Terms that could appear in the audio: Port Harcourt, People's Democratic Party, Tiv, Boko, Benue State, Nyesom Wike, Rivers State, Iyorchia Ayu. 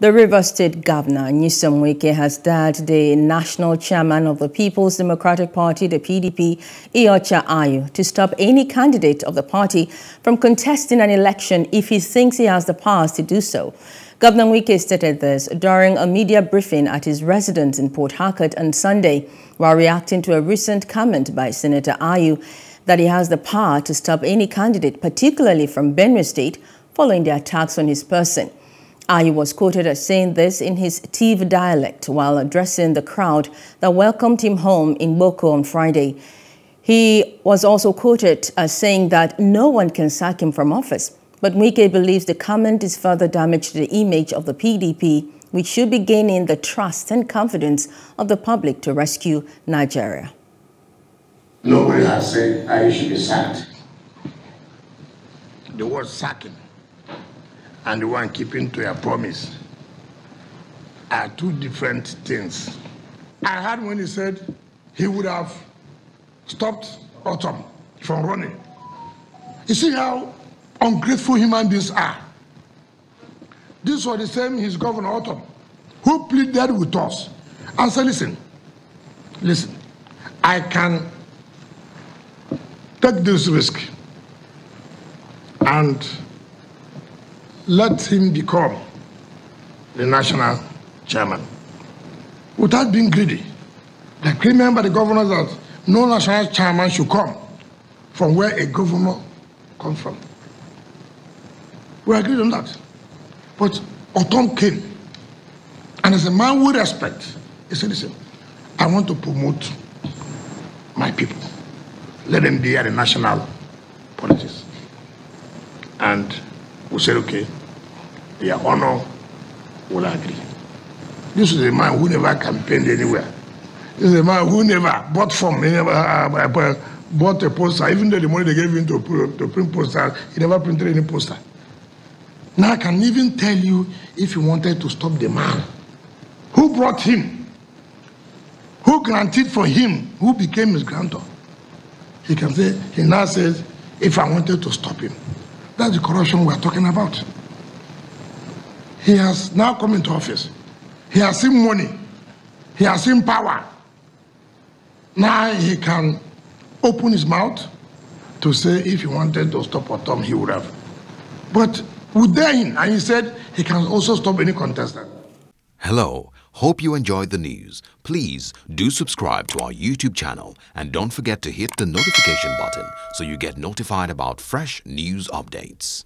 The Rivers State Governor, Nyesom Wike, has dared the national chairman of the People's Democratic Party, the PDP, Iyorchia Ayu, to stop any candidate of the party from contesting an election if he thinks he has the powers to do so. Governor Wike stated this during a media briefing at his residence in Port Harcourt on Sunday, while reacting to a recent comment by Senator Ayu that he has the power to stop any candidate, particularly from Benue State, following the attacks on his person. Ayu was quoted as saying this in his Tiv dialect while addressing the crowd that welcomed him home in Boko on Friday. He was also quoted as saying that no one can sack him from office, but Wike believes the comment is further damage to the image of the PDP, which should be gaining the trust and confidence of the public to rescue Nigeria. Nobody has said I should be sacked. The word sacking and the one keeping to your promise are two different things. I heard when he said he would have stopped Autumn from running. You see how ungrateful human beings are. This was the same his governor Autumn, who pleaded with us and said, listen, I can take this risk and let him become the national chairman without being greedy. Like, remember the governor that no national chairman should come from where a governor comes from. We agreed on that. But Autumn came, and as a man with respect, he said, listen, I want to promote my people. Let them be at the national politics. And we said, okay, their honor will agree. This is a man who never campaigned anywhere. This is a man who never bought from, he never bought a poster. Even though the money they gave him to print posters, he never printed any poster. Now I can even tell you, if you wanted to stop the man who brought him, who granted for him, who became his grantor, he can say, he now says, if I wanted to stop him. That's the corruption we're talking about. He has now come into office. He has seen money. He has seen power. Now he can open his mouth to say if he wanted to stop Autumn, he would have. But we dare him, and he said he can also stop any contestant. Hello. Hope you enjoyed the news. Please do subscribe to our YouTube channel and don't forget to hit the notification button so you get notified about fresh news updates.